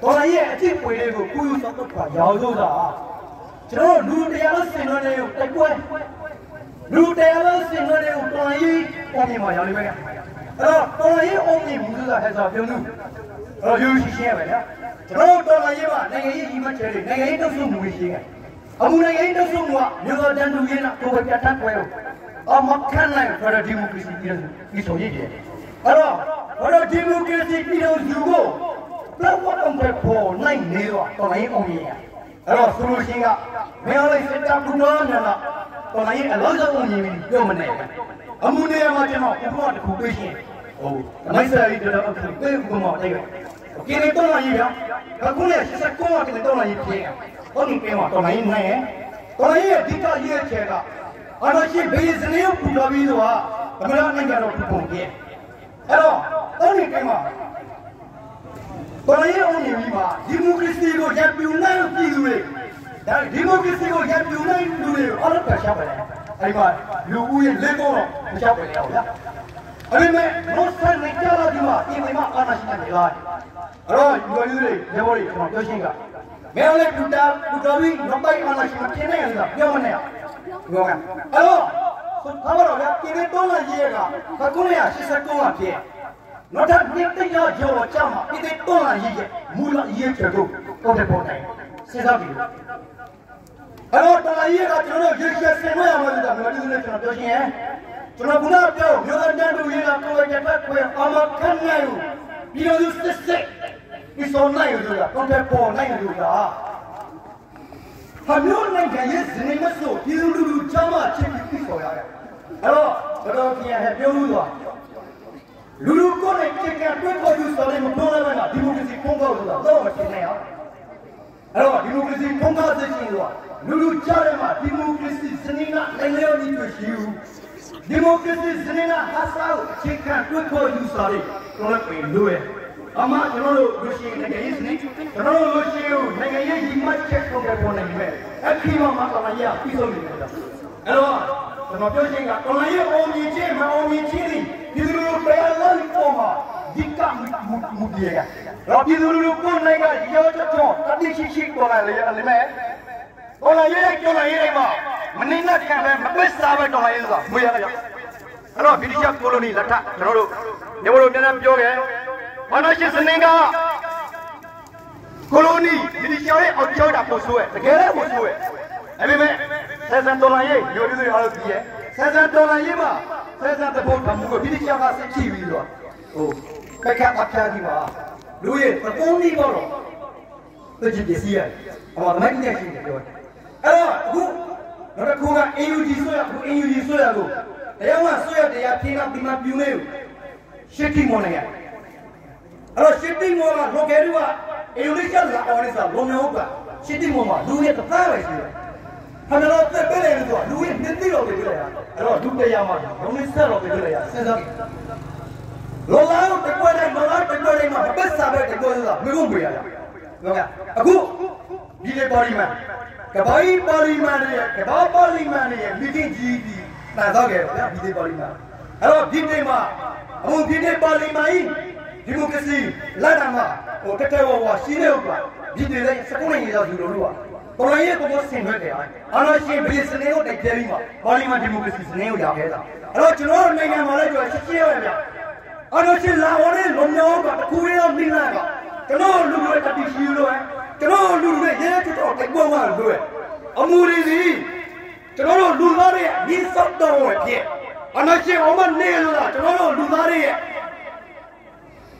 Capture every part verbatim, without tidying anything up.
多少年这回来个古有啥子管教育的啊？这路的要是那的太贵，路的要是那的多一我们嘛要你们，啊，多一我们不是还是要路，啊，有些些呗呀，这多少年嘛，那个一么钱的，那个都是没钱的，我们那个都是没，你说咱路边那都会变太贵了，啊，没看来，反正题目就是一手一件，啊，反正题目就是一手一个。 But what on the poor nine new on the only? I was losing up. We only sit up to learn up. But I ain't a lot of only dominated. A moon, I don't want to be here. Oh, my side, you don't have to pay for more. Give it on a year. But who is a court in the dollar here? Only came out on a in there. Oh, yeah, did I hear check up? I don't see base new to the view. I'm not going to go here. Hello, only came out. Today only we are democracy go get united today. That democracy go get united today. All the people are there. I mean, you will live on. You shall be there. I mean, most of the people are there. I mean, I am not there. Right? You are there. You are there. What is it? I am there. Today, today, nobody is not there. Where is it? You are there. You are there. Hello. So, how are you? Today, don't like it. How come you are so confused? No that we think you are Chama, it is all I hear, Mula year to go, or the body. Says of you. I don't know, I hear that you know, you just say, well, I'm not doing it. To not go, you are not doing it. I'm not coming. You know, you just say, it's all nine of you, from the poor nine of you are. I'm not like I is, and I must know, you do Chama, check it for you. Hello, I don't think I have you. Lulu konek cekak duit kau jual dari McDonald mana? Demokrasi Kongo itu dah, dah macam ni ya. Hello, demokrasi Kongo sejati itu. Lulu cara mana? Demokrasi seni nak lelai di tujuh. Demokrasi seni nak hasil cekak duit kau jual dari orang penduduk. Amat orang bersih negeri ini, orang bersih negeri ini macam cekak orang ini. Ekhi mama kalau dia pisau ni. Hello, orang bersih negeri kalau dia orang ini, orang ini. Dulu saya lalu koma, dikam mudiya. Tapi dulu pun naga jauh jauh, tadi sisi kola leh alimeh. Kola ye kola ye ma, meninga dia, macam sahabat kola ye lah, muda lah. Kalau bincang koloni lata, kalau ni baru ni namp joge, manusia senega koloni bincang ni orang dah musuh, segera musuh. Abi me, saya sentuh lah ye, jauh jauh harus dia, saya sentuh lah ye ma. Saya tak boleh kamu ke bilik yang asyik cium itu. Oh, mereka macam ni mah. Luar, tak boleh baru. Tujuh desian. Awak macam ni asyik ni. Hello, aku, nak aku nak EU disuruh aku, EU disuruh aku. Dia mana suruh dia tina tina biumeu. Shitting mana ya? Hello, shitting mana? Lo keluar EU ni jalan orang Islam, lo mewah. Shitting mana? Luar tak tahu sih. हम लोग तो पहले ही तो लूए निंदी लोगे तो यार लोग डूबते यार हम इससे लोगे तो यार सिर्फ लोग आओ टेक्नोलॉजी लोग आओ टेक्नोलॉजी में बस साबे टेक्नोलॉजी ला मेरे को बुरा लगा अगु ये बॉडी में कबाई बॉडी में नहीं है कबाई बॉडी में नहीं है मीटिंग जी दी ना तो क्या है ये बॉडी में अरे बीटे में हम बीटे बॉडी में ही डिमोक्रेसी लड़ामा और कटे वो वाशिने होगा बीटे ले सकूने ये जाओ तो ये तो बहुत सेम है यार, अलाशी ब्रिटिश नहीं हो डेक्टेरी में, बॉडी में डिमोक्रेसी नहीं हो जाएगा यार, अलाशी लोग में क्या मालूम जो ऐसे किया है यार, अलाशी लावने लम्बे होगा, कुएं और बिना है, कनो लूट रहे कटी शीलो है, कनो लूट रहे ये तो तो एक बार मार दूँ है, अमूरी भी, कनो लूट रहे ये सब तो हो गये, अलाशी ओमन नहीं लूटा, कनो लूट रहे ये,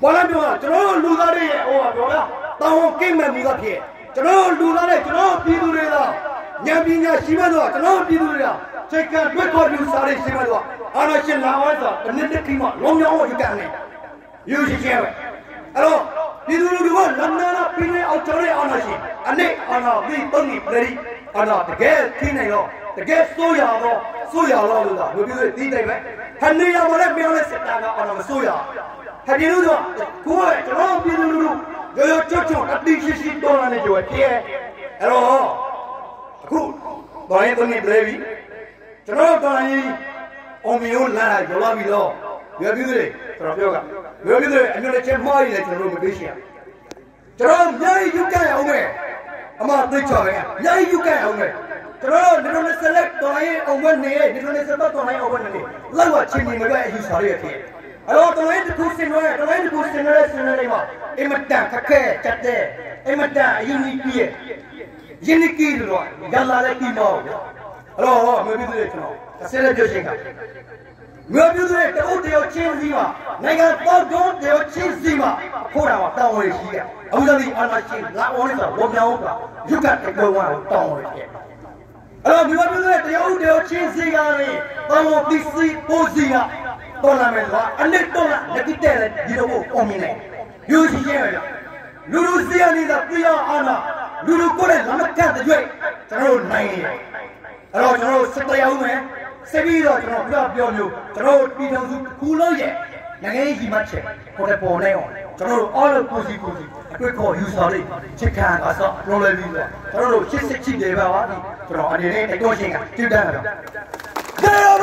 बोला भी बोला, कनो लूट रहे ये, ओ बोला, ताऊ किंग में मिला किये चनाव लूटा ले, चनाव पीड़ू ले ला, न्याबीन्या शिवा ला, चनाव पीड़ू ले ला, चेकर बेकार यूँ सारे शिवा ला, आराशिल लावाज़ ला, नित्य क्रीमा, लम्बे हो जाएंगे, यूँ शिक्षण है, अरे पीड़ू लोग वो लम्बा ना पीने और चले आराशिल, अने आना भी बंगी बड़ी, आना तगेर तीने लो, तगेर सोया लो, सोया लो लोगा, वो पीड़ू तीन Jojo cucu, tapi sisi doa ni juga dia. Hello, aku doa itu ni berawi. Ceramah doa ni, omiun lah, jola bila, dia bila, ceramah juga. Bila bila, anu leceh mari leceh rumah bisnya. Terus nyai U K onge, amat dicawe. Nyai U K onge. Terus ni orang select tuai awan ni, ni orang select tuai awan ni. Lalu cini mereka hisari aje. Alat tuai tu kucing tuai, tuai tu kucing tuai tuai ni mah. Emat dah kakek cete, emat dah unique, unique tuai. Jalan lagi mau. Alat, mesti tu lekang. Select joshing. Mesti tu lekang. Oh dia change dia. Negeri baru dia change dia. Korang apa tahu dia? Auzali anak change. La orang itu bukan orang. Juga teguran tahu dia. Alat mesti tu lekang. Oh dia change dia ni. Tahu disi posisi. Tolong mereka. Anak tolong. Nanti telat dia tu omine. Yuzi dia. Lulu dia ni dah punya anak. Lulu korang lama kerja juga. Terus naik. Alat terus setia umeh. Sebila teruk dia beliau teruk bidang tu kulo ye, yang ini himat cek, kau dah boleh on teruk orang kuzi kuzi, kau kau usari cekan asal nolong dia teruk cik cik dia bawa teruk ada ni tak kau cengah, tidak ada.